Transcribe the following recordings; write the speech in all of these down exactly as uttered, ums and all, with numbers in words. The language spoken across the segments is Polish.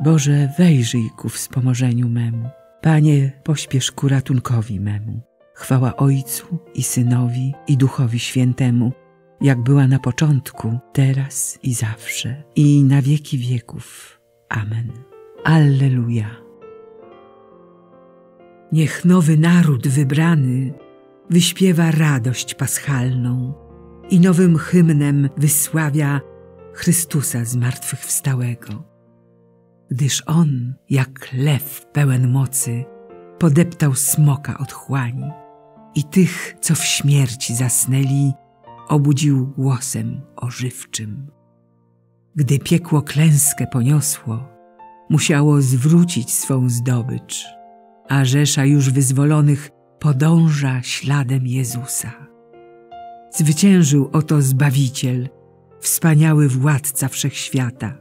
Boże, wejrzyj ku wspomożeniu memu. Panie, pośpiesz ku ratunkowi memu. Chwała Ojcu i Synowi, i Duchowi Świętemu, jak była na początku, teraz i zawsze, i na wieki wieków. Amen. Alleluja. Niech nowy naród wybrany wyśpiewa radość paschalną i nowym hymnem wysławia Chrystusa zmartwychwstałego, gdyż On, jak lew pełen mocy, podeptał smoka od chłani i tych, co w śmierci zasnęli, obudził głosem ożywczym. Gdy piekło klęskę poniosło, musiało zwrócić swą zdobycz, a rzesza już wyzwolonych podąża śladem Jezusa. Zwyciężył oto Zbawiciel, wspaniały Władca Wszechświata.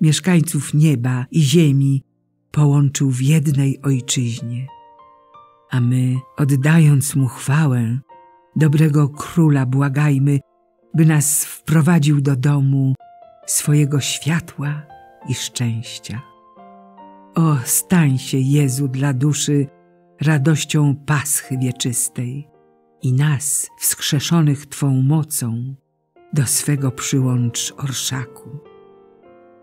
Mieszkańców nieba i ziemi połączył w jednej Ojczyźnie, a my, oddając Mu chwałę, dobrego Króla błagajmy, by nas wprowadził do domu swojego światła i szczęścia. O, stań się, Jezu, dla duszy radością Paschy wieczystej i nas, wskrzeszonych Twą mocą, do swego przyłącz orszaku.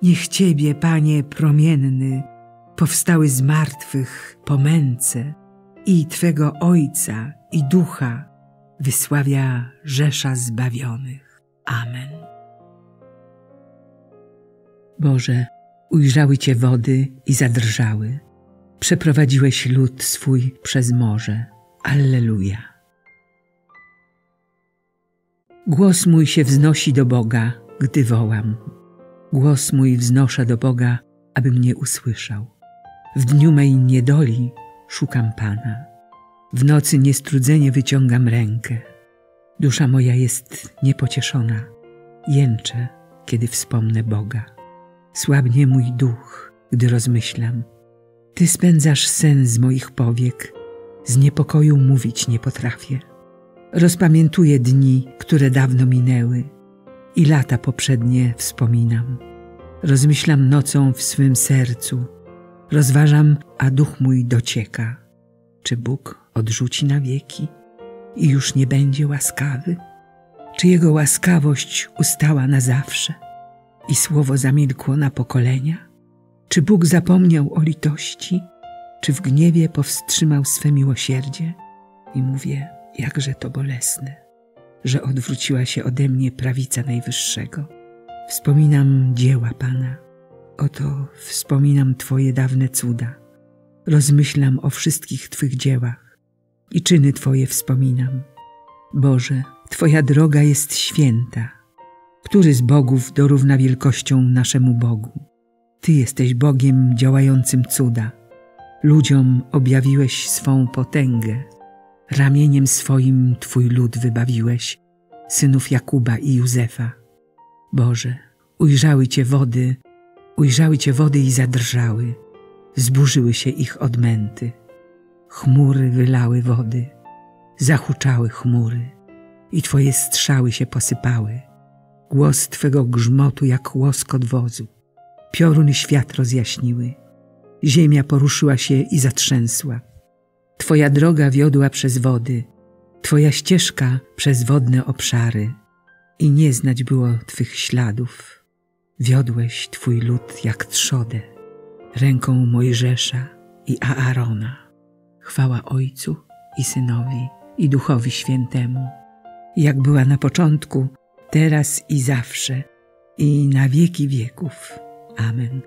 Niech Ciebie, Panie promienny, powstały z martwych po męce i Twego Ojca i Ducha wysławia rzesza zbawionych. Amen. Boże, ujrzały Cię wody i zadrżały. Przeprowadziłeś lud swój przez morze. Alleluja. Głos mój się wznosi do Boga, gdy wołam. Głos mój wznoszę do Boga, aby mnie usłyszał. W dniu mej niedoli szukam Pana. W nocy niestrudzenie wyciągam rękę. Dusza moja jest niepocieszona. Jęczę, kiedy wspomnę Boga. Słabnie mój duch, gdy rozmyślam. Ty spędzasz sen z moich powiek. Z niepokoju mówić nie potrafię. Rozpamiętuję dni, które dawno minęły, i lata poprzednie wspominam. Rozmyślam nocą w swym sercu. Rozważam, a duch mój docieka. Czy Bóg odrzuci na wieki i już nie będzie łaskawy? Czy Jego łaskawość ustała na zawsze i słowo zamilkło na pokolenia? Czy Bóg zapomniał o litości? Czy w gniewie powstrzymał swe miłosierdzie? I mówię, jakże to bolesne, że odwróciła się ode mnie prawica Najwyższego. Wspominam dzieła Pana. Oto wspominam Twoje dawne cuda. Rozmyślam o wszystkich Twych dziełach i czyny Twoje wspominam. Boże, Twoja droga jest święta. Który z bogów dorówna wielkością naszemu Bogu? Ty jesteś Bogiem działającym cuda. Ludziom objawiłeś swą potęgę. Ramieniem swoim Twój lud wybawiłeś, synów Jakuba i Józefa. Boże, ujrzały Cię wody, ujrzały Cię wody i zadrżały. Zburzyły się ich odmęty. Chmury wylały wody, zahuczały chmury i Twoje strzały się posypały. Głos Twego grzmotu jak łoskot wozu. Pioruny świat rozjaśniły. Ziemia poruszyła się i zatrzęsła. Twoja droga wiodła przez wody, Twoja ścieżka przez wodne obszary i nie znać było Twych śladów. Wiodłeś Twój lud jak trzodę, ręką Mojżesza i Aarona. Chwała Ojcu i Synowi, i Duchowi Świętemu, jak była na początku, teraz i zawsze, i na wieki wieków. Amen.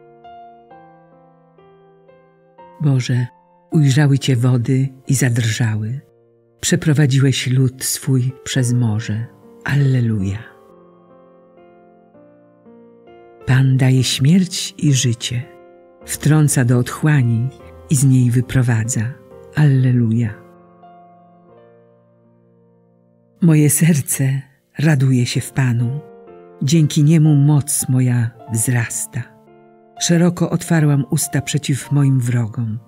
Boże, ujrzały Cię wody i zadrżały. Przeprowadziłeś lud swój przez morze. Alleluja. Pan daje śmierć i życie. Wtrąca do otchłani i z niej wyprowadza. Alleluja. Moje serce raduje się w Panu. Dzięki Niemu moc moja wzrasta. Szeroko otwarłam usta przeciw moim wrogom,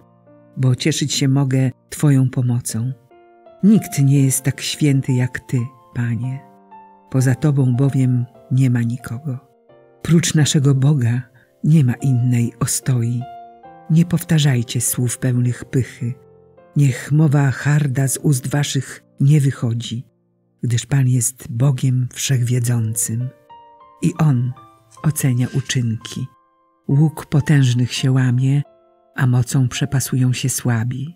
bo cieszyć się mogę Twoją pomocą. Nikt nie jest tak święty jak Ty, Panie. Poza Tobą bowiem nie ma nikogo. Prócz naszego Boga Nie ma innej ostoi. Nie powtarzajcie słów pełnych pychy. Niech mowa harda z ust waszych nie wychodzi, gdyż Pan jest Bogiem Wszechwiedzącym. I On ocenia uczynki. Łuk potężnych się łamie, a mocą przepasują się słabi.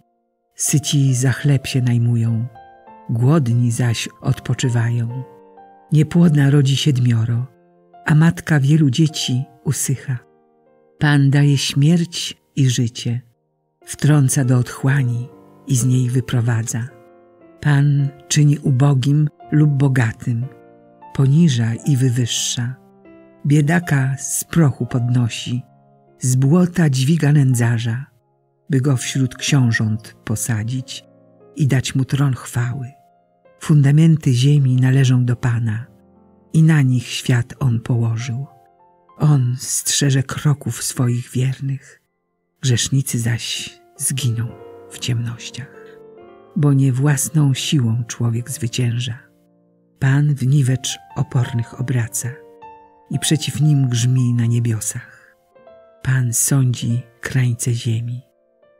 Syci za chleb się najmują, głodni zaś odpoczywają. Niepłodna rodzi siedmioro, a matka wielu dzieci usycha. Pan daje śmierć i życie, wtrąca do otchłani i z niej wyprowadza. Pan czyni ubogim lub bogatym, poniża i wywyższa. Biedaka z prochu podnosi, z błota dźwiga nędzarza, by go wśród książąt posadzić i dać mu tron chwały. Fundamenty ziemi należą do Pana i na nich świat On położył. On strzeże kroków swoich wiernych, grzesznicy zaś zginą w ciemnościach. Bo nie własną siłą człowiek zwycięża. Pan w niwecz opornych obraca i przeciw nim grzmi na niebiosach. Pan sądzi krańce ziemi,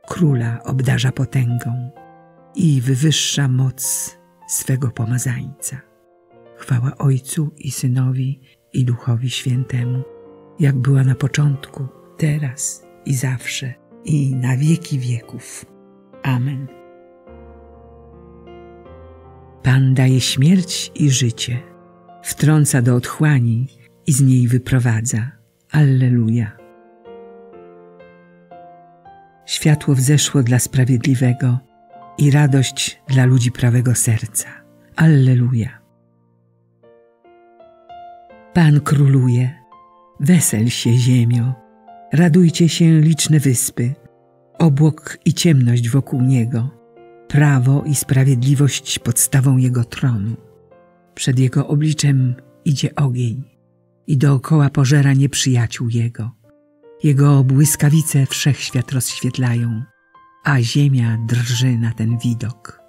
króla obdarza potęgą i wywyższa moc swego pomazańca. Chwała Ojcu i Synowi, i Duchowi Świętemu, jak była na początku, teraz i zawsze, i na wieki wieków. Amen. Pan daje śmierć i życie, wtrąca do otchłani i z niej wyprowadza. Alleluja. Światło wzeszło dla sprawiedliwego i radość dla ludzi prawego serca. Alleluja. Pan króluje. Wesel się, ziemio, radujcie się, liczne wyspy, obłok i ciemność wokół niego, prawo i sprawiedliwość podstawą jego tronu. Przed jego obliczem idzie ogień i dookoła pożera nieprzyjaciół jego. Jego błyskawice wszechświat rozświetlają, a ziemia drży na ten widok.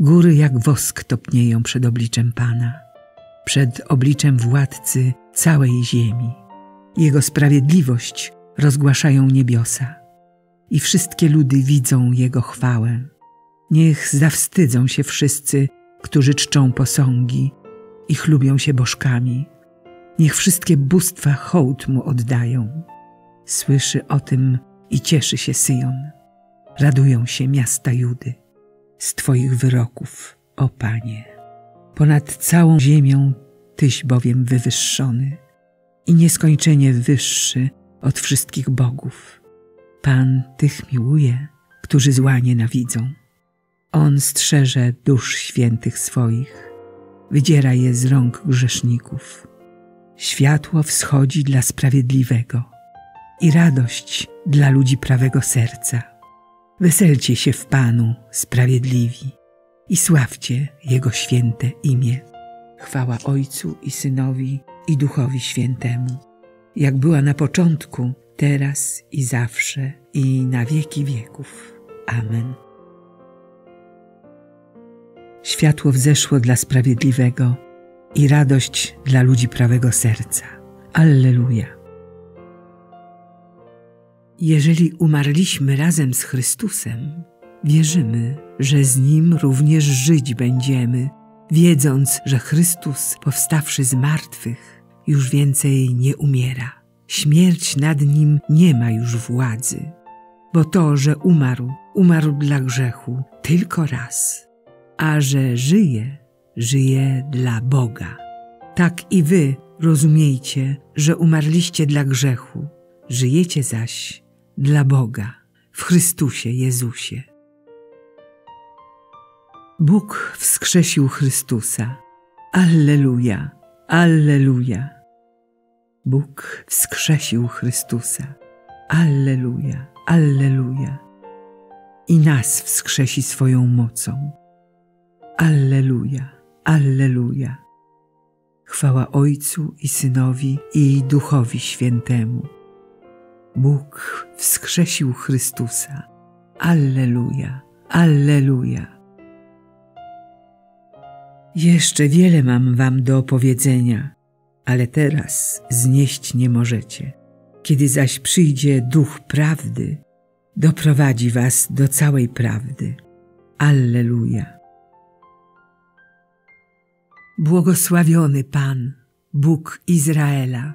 Góry jak wosk topnieją przed obliczem Pana, przed obliczem władcy całej ziemi. Jego sprawiedliwość rozgłaszają niebiosa i wszystkie ludy widzą Jego chwałę. Niech zawstydzą się wszyscy, którzy czczą posągi i chlubią się bożkami. Niech wszystkie bóstwa hołd Mu oddają. Słyszy o tym i cieszy się Syjon. Radują się miasta Judy z Twoich wyroków, o Panie. Ponad całą ziemią Tyś bowiem wywyższony i nieskończenie wyższy od wszystkich bogów. Pan tych miłuje, którzy zła nienawidzą. On strzeże dusz świętych swoich, wydziera je z rąk grzeszników. Światło wschodzi dla sprawiedliwego i radość dla ludzi prawego serca. Weselcie się w Panu, sprawiedliwi, i sławcie Jego święte imię. Chwała Ojcu i Synowi, i Duchowi Świętemu, jak była na początku, teraz i zawsze, i na wieki wieków. Amen. Światło wzeszło dla sprawiedliwego i radość dla ludzi prawego serca. Alleluja. Jeżeli umarliśmy razem z Chrystusem, wierzymy, że z Nim również żyć będziemy, wiedząc, że Chrystus, powstawszy z martwych, już więcej nie umiera. Śmierć nad nim nie ma już władzy, bo to, że umarł, umarł dla grzechu tylko raz, a że żyje, żyje dla Boga. Tak i wy rozumiejcie, że umarliście dla grzechu, żyjecie zaś dla Boga w Chrystusie Jezusie. Bóg wskrzesił Chrystusa. Alleluja, alleluja. Bóg wskrzesił Chrystusa. Alleluja, alleluja. I nas wskrzesi swoją mocą. Alleluja, alleluja. Chwała Ojcu i Synowi, i Duchowi Świętemu. Bóg wskrzesił Chrystusa. Alleluja, alleluja. Jeszcze wiele mam wam do opowiedzenia, ale teraz znieść nie możecie. Kiedy zaś przyjdzie Duch Prawdy, doprowadzi was do całej prawdy. Alleluja! Błogosławiony Pan, Bóg Izraela,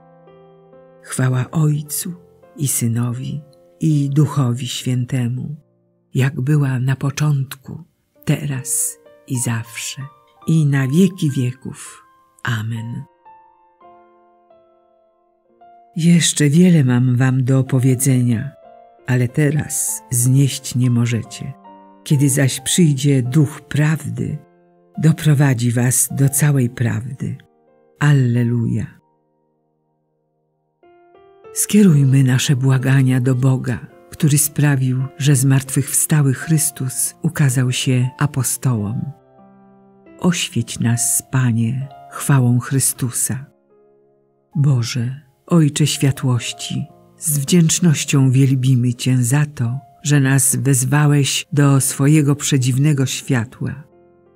Chwała Ojcu i Synowi, i Duchowi Świętemu, jak była na początku, teraz i zawsze, i na wieki wieków. Amen. Jeszcze wiele mam wam do opowiedzenia, ale teraz znieść nie możecie. Kiedy zaś przyjdzie Duch Prawdy, doprowadzi was do całej prawdy. Alleluja! Skierujmy nasze błagania do Boga, który sprawił, że zmartwychwstały Chrystus ukazał się apostołom. Oświeć nas, Panie, chwałą Chrystusa. Boże, Ojcze światłości, z wdzięcznością wielbimy Cię za to, że nas wezwałeś do swojego przedziwnego światła,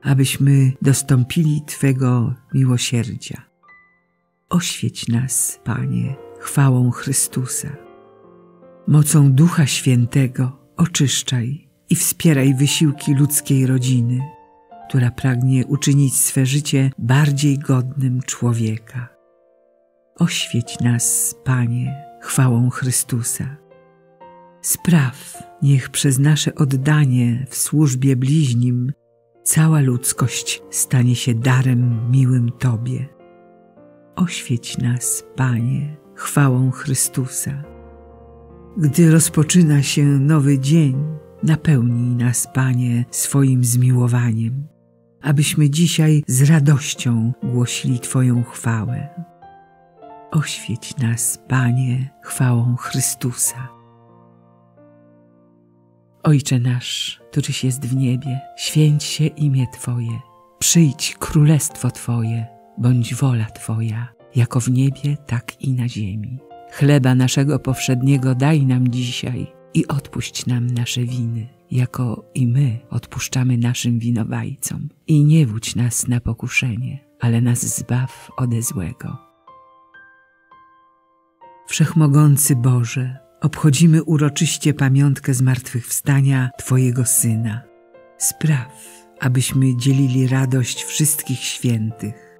abyśmy dostąpili Twego miłosierdzia. Oświeć nas, Panie, chwałą Chrystusa. Mocą Ducha Świętego oczyszczaj i wspieraj wysiłki ludzkiej rodziny, która pragnie uczynić swe życie bardziej godnym człowieka. Oświeć nas, Panie, chwałą Chrystusa. Spraw, niech przez nasze oddanie w służbie bliźnim cała ludzkość stanie się darem miłym Tobie. Oświeć nas, Panie, chwałą Chrystusa. Gdy rozpoczyna się nowy dzień, napełnij nas, Panie, swoim zmiłowaniem, abyśmy dzisiaj z radością głosili Twoją chwałę. Oświeć nas, Panie, chwałą Chrystusa. Ojcze nasz, któryś jest w niebie, święć się imię Twoje. Przyjdź królestwo Twoje, bądź wola Twoja, jako w niebie, tak i na ziemi. Chleba naszego powszedniego daj nam dzisiaj i odpuść nam nasze winy, jako i my odpuszczamy naszym winowajcom. I nie wódź nas na pokuszenie, ale nas zbaw ode złego. Wszechmogący Boże, obchodzimy uroczyście pamiątkę zmartwychwstania Twojego Syna. Spraw, abyśmy dzielili radość wszystkich świętych,